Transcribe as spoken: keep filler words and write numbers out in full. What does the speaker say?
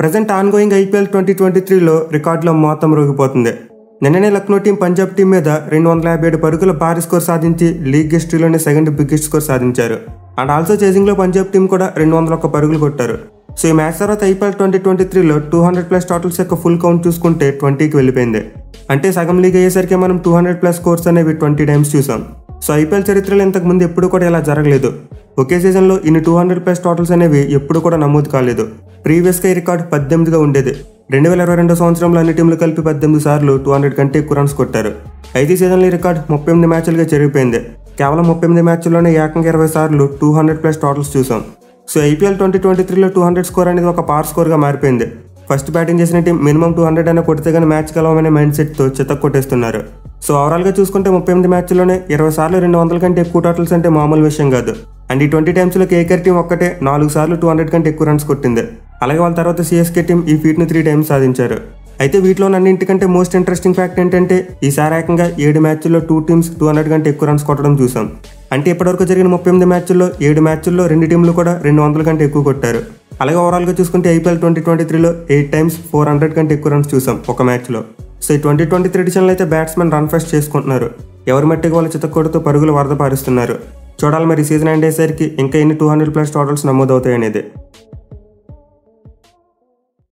Present on going IPL twenty twenty త్రీలో రికార్డుల మొత్తం రోగిపోతుంది. నిన్ననే లక్నో టీం పంజాబ్ టీం మీద రెండు వందల యాభై ఏడు పరుగుల భారీ స్కోర్ సాధించి లీగ్ హిస్టరీలోనే సెకండ్ బిగ్గెస్ట్ స్కోర్ సాధించారు. అండ్ ఆల్సో చేసింగ్లో పంజాబ్ టీం కూడా రెండు వందల ఒక్క పరుగులు కొట్టారు. సో ఈ మ్యాచ్ తర్వాత ఐపీఎల్ ట్వంటీ ట్వంటీ త్రీలో టూ హండ్రెడ్ ప్లస్ టోటల్స్ యొక్క ఫుల్ కౌంట్ చూసుకుంటే ట్వంటీకి వెళ్ళిపోయింది. అంటే సగం లీగ్ అయ్యేసరికి మనం టూ హండ్రెడ్ ప్లస్ స్కోర్స్ అనేవి ట్వంటీ టైమ్స్ చూసాం. సో ఐపీఎల్ చరిత్రలో ఇంతకుముందు ఎప్పుడు కూడా ఇలా జరగలేదు. ఒకే సీజన్లో ఇన్ని టూ హండ్రెడ్ ప్లస్ టోటల్స్ అనేవి ఎప్పుడు కూడా నమోదు కాలేదు. ప్రీవియస్గా ఈ రికార్డు పద్దెనిమిదిగా ఉండేది. రెండు వేల ఇరవై రెండో సంవత్సరంలో అన్ని టీంలు కలిపి పద్దెనిమిది సార్లు టూ హండ్రెడ్ కంటే ఎక్కువ రన్స్ కొట్టారు. ఐదు సీజన్లో ఈ రికార్డు ముప్పై ఎనిమిది మ్యాచ్లుగా చెరిగిపోయింది. కేవలం ముప్పై ఎనిమిది మ్యాచ్ల్లోనే ఏకంగా ఇరవై సార్లు టూ హండ్రెడ్ ప్లస్ టోటల్స్ చూసాం. సో ఐపీఎల్ ట్వంటీ ట్వంటీ త్రీలో టూ హండ్రెడ్ స్కోర్ అనేది ఒక పవర్ స్కోర్గా మారిపోయింది. ఫస్ట్ బ్యాటింగ్ చేసిన టీం మినిమం టూ హండ్రెడ్ అయినా కొడితే కానీ మ్యాచ్ గెలవమనే మైండ్ సెట్తో చితక కొట్టేస్తున్నారు. సో ఓవరాల్గా చూసుకుంటే ముప్పై ఎనిమిది మ్యాచ్లోనే ఇరవై సార్లు రెండు వందల కంటే ఎక్కువ టోటల్స్ అంటే మామూలు విషయం కాదు. అండ్ ఈ ట్వంటీ టైమ్స్లో కేకేఆర్ టీం ఒక్కటే నాలుగు సార్లు టూ హండ్రెడ్ కంటే ఎక్కువ రన్స్ కొట్టింది. అలాగే వాళ్ళ తర్వాత సిఎస్కే టీం ఈ ఫీట్ను త్రీ టైమ్స్ సాధించారు. అయితే వీటిలో అన్నింటికంటే మోస్ట్ ఇంట్రెస్టింగ్ ఫ్యాక్ట్ ఏంటంటే ఈసారి ఏకంగా ఏడు మ్యాచ్ల్లో టూ టీమ్స్ టూ హండ్రెడ్ కంటే ఎక్కువ రన్స్ కొట్టడం చూసాం. అంటే ఇప్పటివరకు జరిగిన ముప్పై ఎనిమిది మ్యాచ్ల్లో ఏడు మ్యాచ్ల్లో రెండు టీంలు కూడా రెండు వందల కంటే ఎక్కువ కొట్టారు. అలాగే ఓవరాల్గా చూసుకుంటే ఐపీఎల్ ట్వంటీ ట్వంటీ త్రీలో ఎయిట్ టైమ్స్ ఫోర్ హండ్రెడ్ కంటే ఎక్కువ రన్స్ చూసాం ఒక మ్యాచ్లో. సో ఈ ట్వంటీ ట్వంటీ త్రీ డిషన్లో అయితే బ్యాట్స్మెన్ రన్ ఫస్ట్ చేసుకుంటున్నారు. ఎవరి మట్టికి వాళ్ళు చితక్కొడుతూ పరుగులు వరద పారిస్తున్నారు. చూడాలి మరి సీజన్ ఎండ్ అయ్యేసరికి ఇంకా ఎన్ని టూ హండ్రెడ్ ప్లస్ టోటల్స్ నమోదవుతాయనేది.